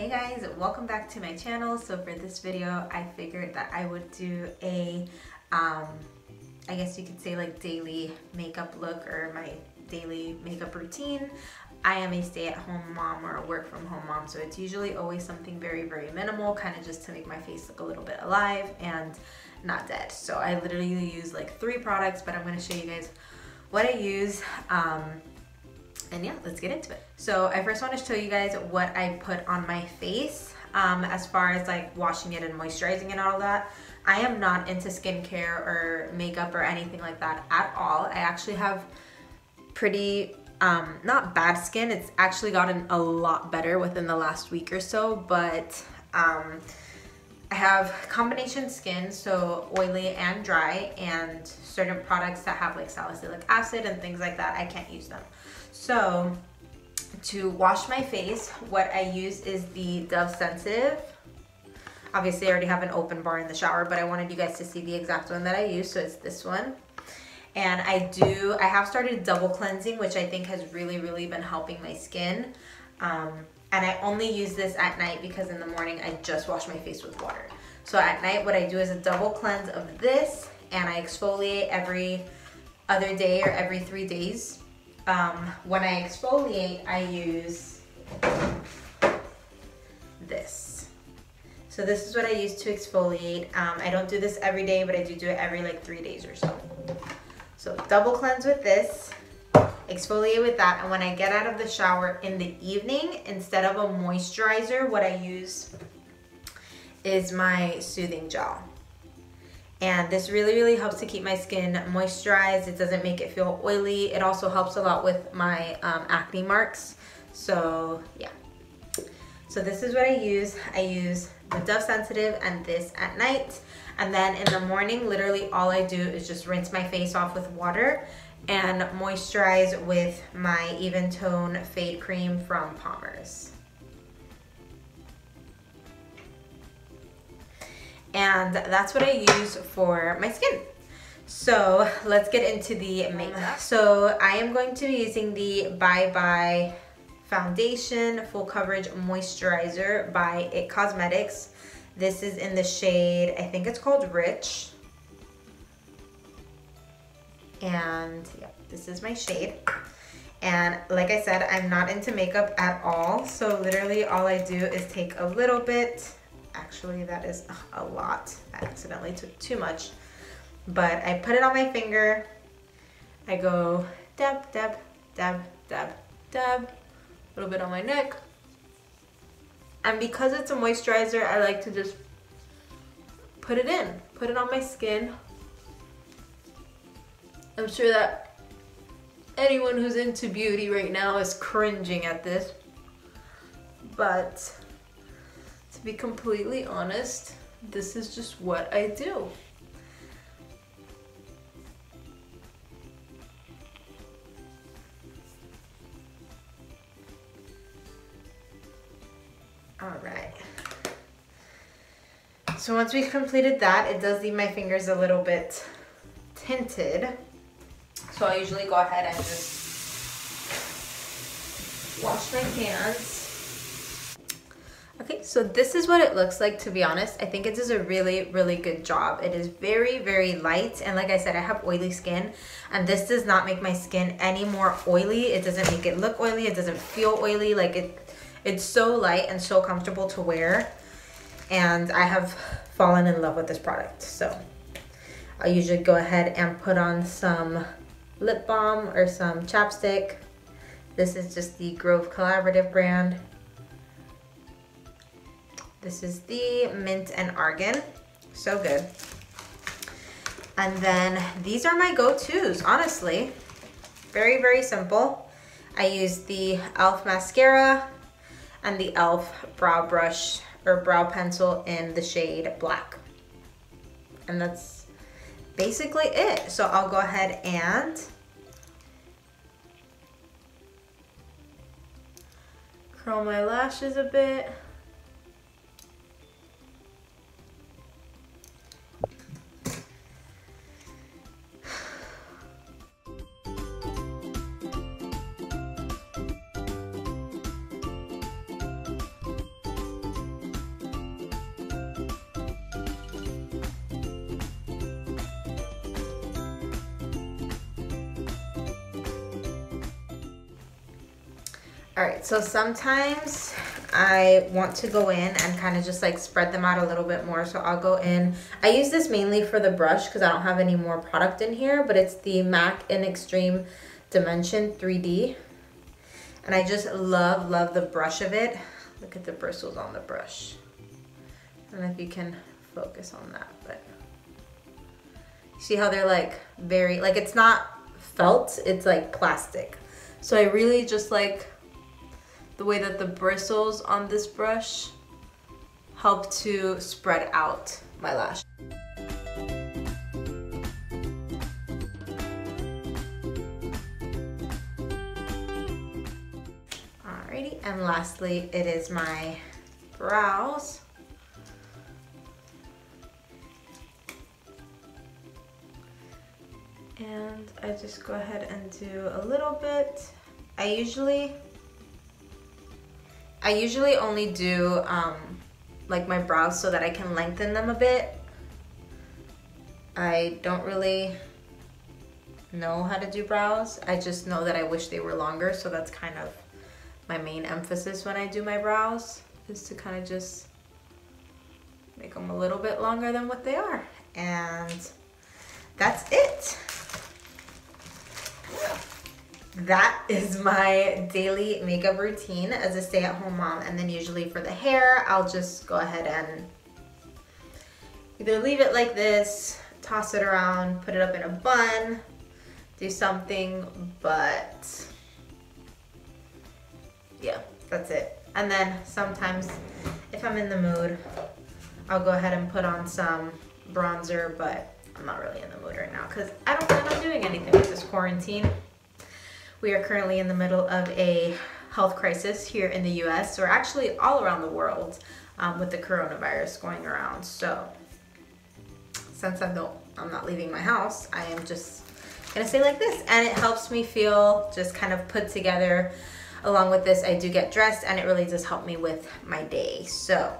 Hey guys, welcome back to my channel. So for this video, I figured that I would do a, I guess you could say like daily makeup look or my daily makeup routine. I am a stay-at-home mom or a work-from-home mom, so it's usually always something very, very minimal, kind of just to make my face look a little bit alive and not dead. So I literally use like 3 products, but I'm going to show you guys what I use. And yeah, let's get into it. So I first want to show you guys what I put on my face as far as like washing it and moisturizing and all that. I am not into skincare or makeup or anything like that at all. I actually have pretty, not bad skin. It's actually gotten a lot better within the last week or so, but I have combination skin, so oily and dry, and certain products that have like salicylic acid and things like that, I can't use them. So to wash my face, what I use is the Dove Sensitive. Obviously I already have an open bar in the shower, but I wanted you guys to see the exact one that I use, so it's this one. And I have started double cleansing, which I think has really, really been helping my skin. And I only use this at night because in the morning I just wash my face with water. So at night what I do is a double cleanse of this, and I exfoliate every other day or every 3 days. When I exfoliate, I use this. So this is what I use to exfoliate. I don't do this every day, but I do it every like 3 days or so. So double cleanse with this, exfoliate with that, and when I get out of the shower in the evening, instead of a moisturizer, what I use is my soothing gel. And this really, really helps to keep my skin moisturized. It doesn't make it feel oily. It also helps a lot with my acne marks. So yeah. So this is what I use. I use the Dove Sensitive and this at night. And then in the morning, literally all I do is just rinse my face off with water and moisturize with my Even Tone Fade Cream from Palmer's. And that's what I use for my skin. So let's get into the makeup. So I am going to be using the Bye Bye Foundation Full Coverage Moisturizer by It Cosmetics. This is in the shade, I think it's called Rich. And yeah, this is my shade. And like I said, I'm not into makeup at all. So literally all I do is take a little bit. Actually, that is a lot. I accidentally took too much. But I put it on my finger. I go dab, dab, dab, dab, dab. A little bit on my neck. And because it's a moisturizer, I like to just put it in. Put it on my skin. I'm sure that anyone who's into beauty right now is cringing at this. But to be completely honest, this is just what I do. All right. So once we've completed that, it does leave my fingers a little bit tinted. So I usually go ahead and just wash my hands. Okay, so this is what it looks like, to be honest. I think it does a really, really good job. It is very, very light. And like I said, I have oily skin, and this does not make my skin any more oily. It doesn't make it look oily. It doesn't feel oily. Like it's so light and so comfortable to wear. And I have fallen in love with this product. So I usually go ahead and put on some lip balm or some chapstick. This is just the Grove Collaborative brand. This is the mint and argan, so good. And then these are my go-tos, honestly. Very, very simple. I use the e.l.f. mascara and the e.l.f. brow brush or brow pencil in the shade black. And that's basically it. So I'll go ahead and curl my lashes a bit. Alright, so sometimes I want to go in and kind of just like spread them out a little bit more. So I'll go in. I use this mainly for the brush because I don't have any more product in here, but it's the MAC in Extreme Dimension 3D. And I just love, love the brush of it. Look at the bristles on the brush. I don't know if you can focus on that, but see how they're like very, like it's not felt, it's like plastic. So I really just like the way that the bristles on this brush help to spread out my lash. Alrighty, and lastly, it is my brows. And I just go ahead and do a little bit. I usually only do like my brows so that I can lengthen them a bit. I don't really know how to do brows. I just know that I wish they were longer, so that's kind of my main emphasis when I do my brows, is to kind of just make them a little bit longer than what they are. And that's it. That is my daily makeup routine as a stay-at-home mom, and then usually for the hair, I'll just go ahead and either leave it like this, toss it around, put it up in a bun, do something, but yeah, that's it. And then sometimes, if I'm in the mood, I'll go ahead and put on some bronzer, but I'm not really in the mood right now because I don't plan on doing anything with this quarantine. We are currently in the middle of a health crisis here in the US, or actually all around the world, with the coronavirus going around. So since I'm not leaving my house, I am just gonna stay like this, and it helps me feel just kind of put together. Along with this, I do get dressed, and it really does help me with my day. So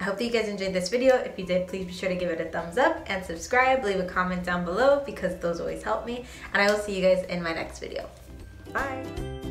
I hope that you guys enjoyed this video. If you did, please be sure to give it a thumbs up and subscribe. Leave a comment down below because those always help me. And I will see you guys in my next video. Bye.